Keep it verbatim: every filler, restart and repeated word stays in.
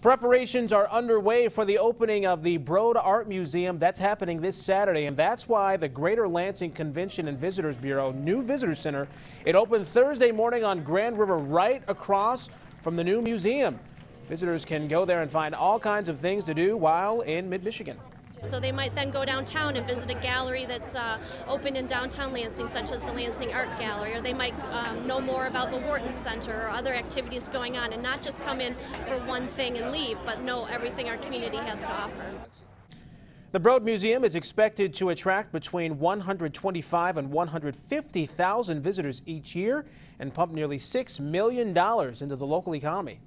Preparations are underway for the opening of the Broad Art Museum. That's happening this Saturday, and that's why the Greater Lansing Convention and Visitors Bureau new visitor center, it opened Thursday morning on Grand River, right across from the new museum. Visitors can go there and find all kinds of things to do while in mid-Michigan. So they might then go downtown and visit a gallery that's uh, open in downtown Lansing, such as the Lansing Art Gallery, or they might um, know more about the Wharton Center or other activities going on, and not just come in for one thing and leave, but know everything our community has to offer. The Broad Museum is expected to attract between one hundred twenty-five thousand and one hundred fifty thousand visitors each year and pump nearly six million dollars into the local economy.